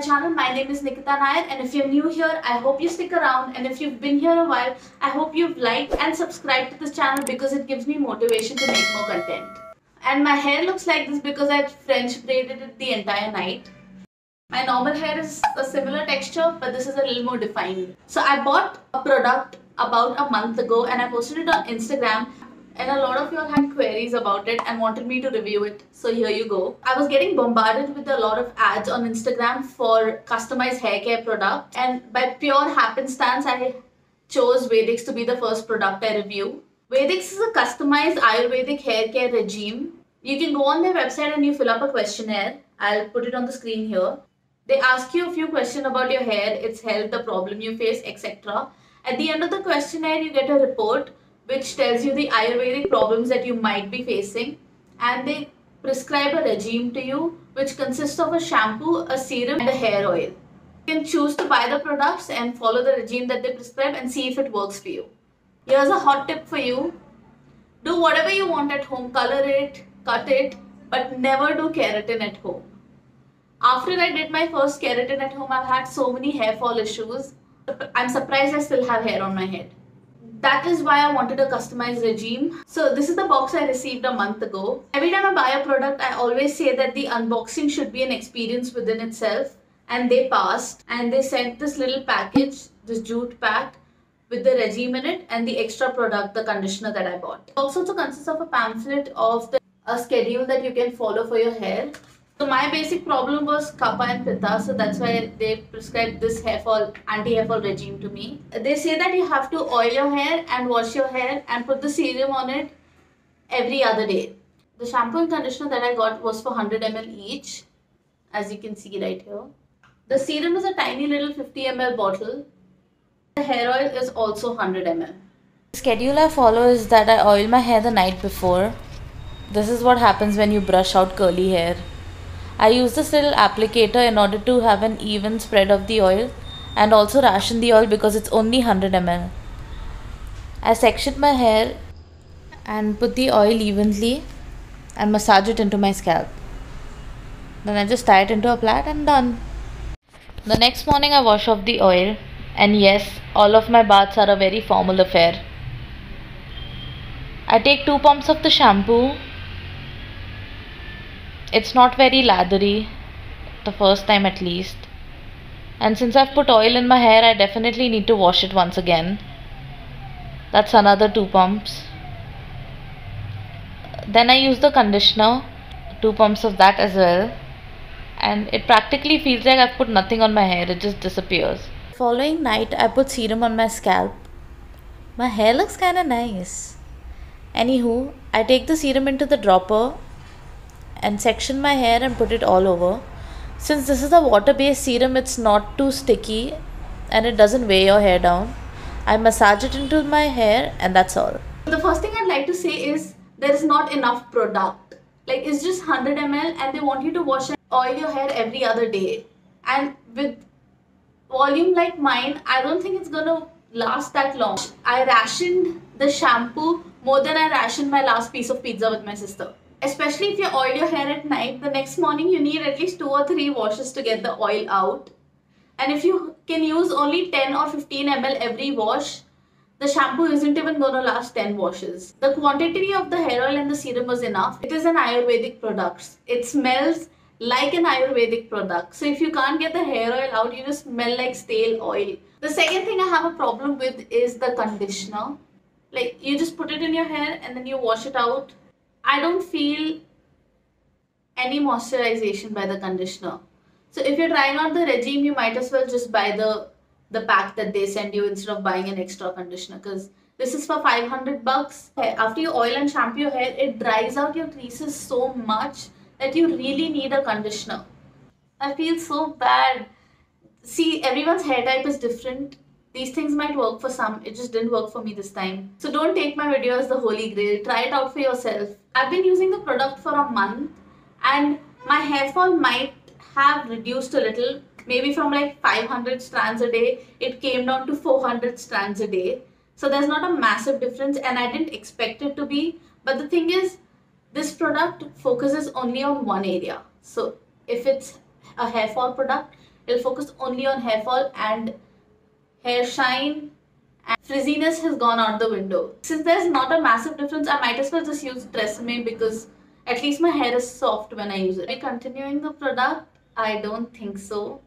Channel. My name is Nikita Nair, and if you're new here, I hope you stick around, and if you've been here a while, I hope you've liked and subscribed to this channel because it gives me motivation to make more content. And my hair looks like this because I French braided it the entire night. My normal hair is a similar texture, but this is a little more defined. So I bought a product about a month ago and I posted it on Instagram. And a lot of you all had queries about it and wanted me to review it, so here you go. I was getting bombarded with a lot of ads on Instagram for customized hair care products, and by pure happenstance, I chose Vedix to be the first product I review. Vedix is a customized Ayurvedic hair care regime. You can go on their website and you fill up a questionnaire. I'll put it on the screen here. They ask you a few questions about your hair, its health, the problem you face, etc. At the end of the questionnaire, you get a report which tells you the Ayurvedic problems that you might be facing, and they prescribe a regime to you which consists of a shampoo, a serum and a hair oil. You can choose to buy the products and follow the regime that they prescribe and see if it works for you. Here's a hot tip for you. Do whatever you want at home, color it, cut it, but never do keratin at home. After I did my first keratin at home, I've had so many hair fall issues. I'm surprised I still have hair on my head. That is why I wanted a customized regime. So this is the box I received a month ago. Every time I buy a product, I always say that the unboxing should be an experience within itself. And they passed. And they sent this little package, this jute pack with the regime in it and the extra product, the conditioner that I bought. The box also consists of a pamphlet of a schedule that you can follow for your hair. So my basic problem was kapha and pitta, so that's why they prescribed this hair fall, anti-hair fall regime to me. They say that you have to oil your hair and wash your hair and put the serum on it every other day. The shampoo and conditioner that I got was for 100 ml each, as you can see right here. The serum is a tiny little 50 ml bottle. The hair oil is also 100 ml. The schedule I follow is that I oil my hair the night before. This is what happens when you brush out curly hair. I use this little applicator in order to have an even spread of the oil and also ration the oil because it's only 100 ml. I section my hair and put the oil evenly and massage it into my scalp. Then I just tie it into a plait and done. The next morning I wash off the oil, and yes, all of my baths are a very formal affair. I take 2 pumps of the shampoo. It's not very lathery, the first time at least. And since I've put oil in my hair, I definitely need to wash it once again. That's another 2 pumps. Then I use the conditioner, 2 pumps of that as well. And it practically feels like I've put nothing on my hair, it just disappears. Following night, I put serum on my scalp. My hair looks kinda nice. Anywho, I take the serum into the dropper and section my hair and put it all over. Since this is a water-based serum, it's not too sticky and it doesn't weigh your hair down. I massage it into my hair and that's all. The first thing I'd like to say is there is not enough product. Like, it's just 100 ml and they want you to wash and oil your hair every other day. And with volume like mine, I don't think it's gonna last that long. I rationed the shampoo more than I rationed my last piece of pizza with my sister. Especially if you oil your hair at night, the next morning you need at least 2 or 3 washes to get the oil out. And if you can use only 10 or 15 ml every wash, the shampoo isn't even going to last 10 washes. The quantity of the hair oil and the serum was enough. It is an Ayurvedic product. It smells like an Ayurvedic product. So if you can't get the hair oil out, you just smell like stale oil. The second thing I have a problem with is the conditioner. Like, you just put it in your hair and then you wash it out. I don't feel any moisturization by the conditioner. So if you're trying out the regime, you might as well just buy the pack that they send you instead of buying an extra conditioner, because this is for 500 bucks. After you oil and shampoo your hair, it dries out your creases so much that you really need a conditioner. I feel so bad. See, everyone's hair type is different. These things might work for some, it just didn't work for me this time. So don't take my video as the holy grail, try it out for yourself. I've been using the product for a month and my hair fall might have reduced a little maybe from like 500 strands a day, it came down to 400 strands a day. So there's not a massive difference, and I didn't expect it to be. But the thing is, this product focuses only on one area. So if it's a hair fall product, it'll focus only on hair fall, and hair shine and frizziness has gone out the window. Since there's not a massive difference, I might as well just use Tresemme because at least my hair is soft when I use it. Are we continuing the product? I don't think so.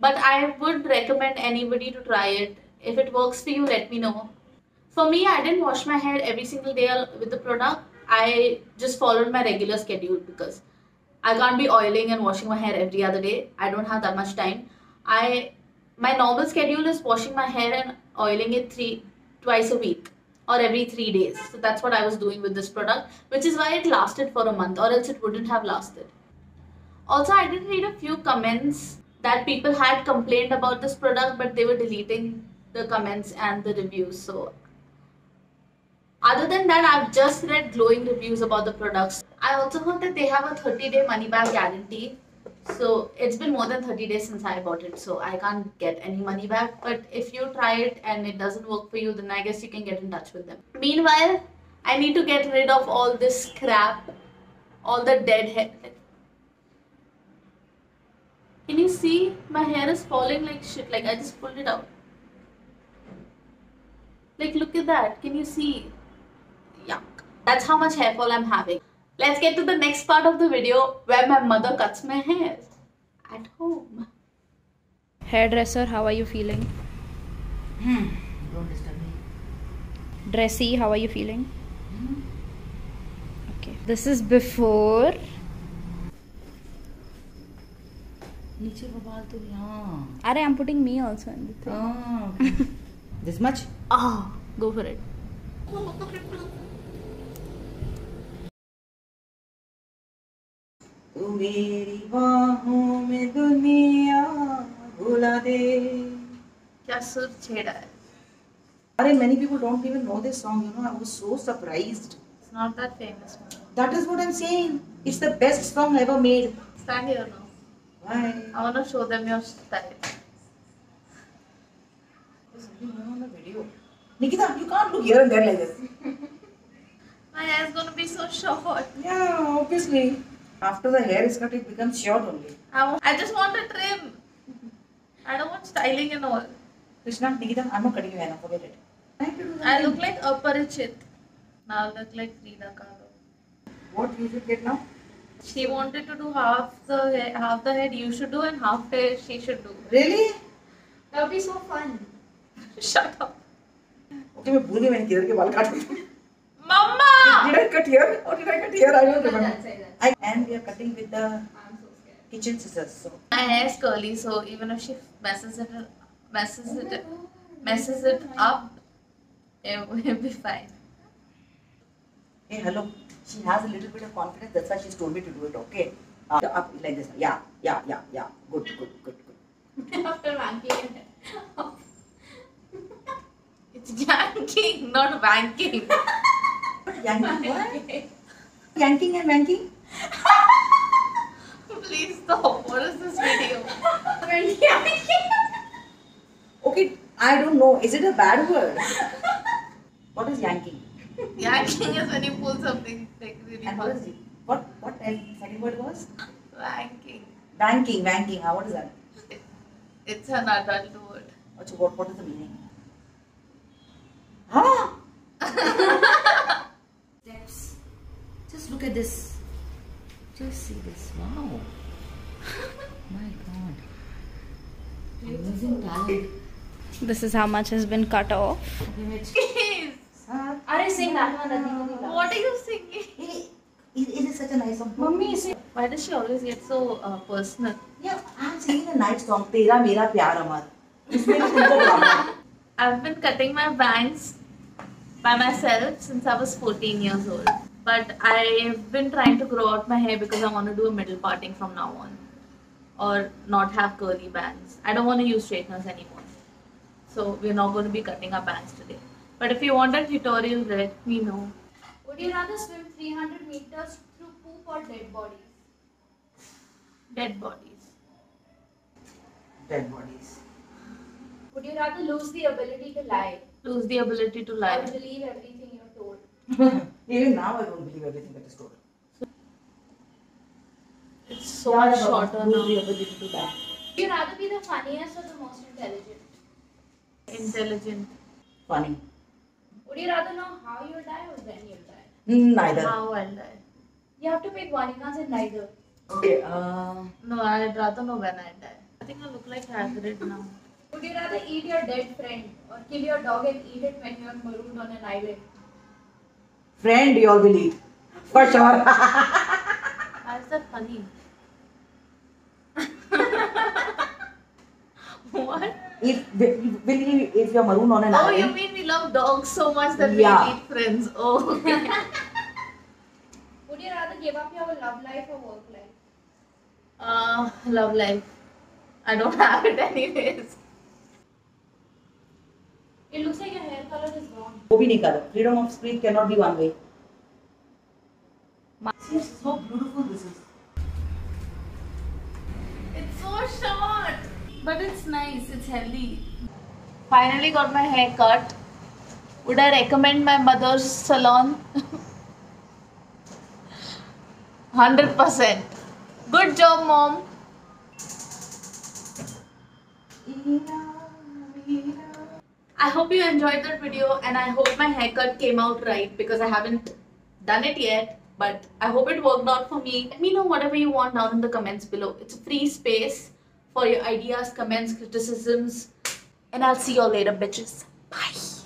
But I would recommend anybody to try it. If it works for you, let me know. For me, I didn't wash my hair every single day with the product. I just followed my regular schedule because I can't be oiling and washing my hair every other day. I don't have that much time. My normal schedule is washing my hair and oiling it twice a week or every 3 days. So that's what I was doing with this product, which is why it lasted for a month, or else it wouldn't have lasted. Also, I did read a few comments that people had complained about this product, but they were deleting the comments and the reviews. So other than that, I've just read glowing reviews about the products. I also heard that they have a 30-day money-back guarantee. So it's been more than 30 days since I bought it, so I can't get any money back. But if you try it and it doesn't work for you, then I guess you can get in touch with them. Meanwhile, I need to get rid of all this crap, all the dead hair. Can you see? My hair is falling like shit. Like, I just pulled it out. Like, look at that. Can you see? Yuck. That's how much hair fall I'm having. Let's get to the next part of the video where my mother cuts my hair at home. Hairdresser, how are you feeling? Don't disturb me. Dressy, how are you feeling? Okay. This is before. Arey, I'm putting me also in the thing. Oh, okay. This much? Ah, oh, go for it. तू मेरी बाहों में दुनिया भुला दे। क्या सुर छेड़ा है। अरे many people don't even know this song, you know. I was so surprised. It's not that famous. That is what I'm saying. It's the best song ever made. Stand here now. Why? I wanna show them your style. There's something going on the video. Nikita, you can't look here and there like this. My hair is gonna be so short. Yeah, obviously. After the hair is cut, it becomes short only. I just want a trim. I don't want styling and all. Krishna, Nikita, I'm not cutting your hair now. Forget it. I look like Aparichit. Now I look like Reena Ka. What you should get now? She wanted to do half the head you should do and half the head she should do. Really? That would be so fun. Shut up. Okay, I forgot to cut my hair. Mama! Did I cut here or did I cut here? I don't remember. And we are cutting with the kitchen scissors. So my hair is curly, so even if she messes it up, it will be fine. Hey, hello. She has a little bit of confidence. That's why she's told me to do it. Okay. Up like this. Yeah. Good. After wanking it. It's yanking, not wanking. Yanking what? Yanking and wanking. Please stop. What is this video? Okay, I don't know. Is it a bad word? What is yanking? Yanking is when you pull something like really hard. What second word was? Wanking. Wanking. What is that? It's an adult word. What is the meaning? Huh? Just look at this. Just see this. Wow. My God. Amazing talent. This is how much has been cut off. Are sing that. What are you singing? It is such a nice song. Mummy, why does she always get so personal? Yeah, I'm singing a nice song. Tera Mera Pyar Amar. I've been cutting my bangs by myself since I was 14 years old. But I've been trying to grow out my hair because I want to do a middle parting from now on. Or not have curly bangs. I don't want to use straighteners anymore. So we're not going to be cutting our bangs today. But if you want a tutorial, let me know. Would you rather swim 300 meters through poop or dead bodies? Dead bodies. dead bodies. Would you rather lose the ability to lie? Lose the ability to lie. Or believe everything you're told? Even now I don't believe everything that is told. It's so much shorter now. Lose the ability to lie. Would you rather be the funniest or the most intelligent? Intelligent. Funny. Would you rather know how you'll die or when you'll die? Neither. How I'll die. You have to pick one. You can't say neither. Okay. No, I'd rather know when I die. I think I look like Hagrid now. Would you rather eat your dead friend or kill your dog and eat it when you're marooned on an island? Friend, you all will eat. For sure. Why is that funny? What? If you're marooned on an island. Oh, you mean we love dogs so much that we eat friends. Oh. Okay. Would you rather give up your love life or work life? Love life. I don't have it anyways. It looks like your hair color is wrong. वो भी नहीं करो. Freedom of speech cannot be one way. It's so beautiful. This is. It's so short, but it's nice. It's healthy. Finally got my hair cut. Would I recommend my mother's salon? 100%. Good job, mom. I hope you enjoyed that video and I hope my haircut came out right because I haven't done it yet, but I hope it worked out for me. Let me know whatever you want down in the comments below. It's a free space for your ideas, comments, criticisms, and I'll see you all later, bitches. Bye.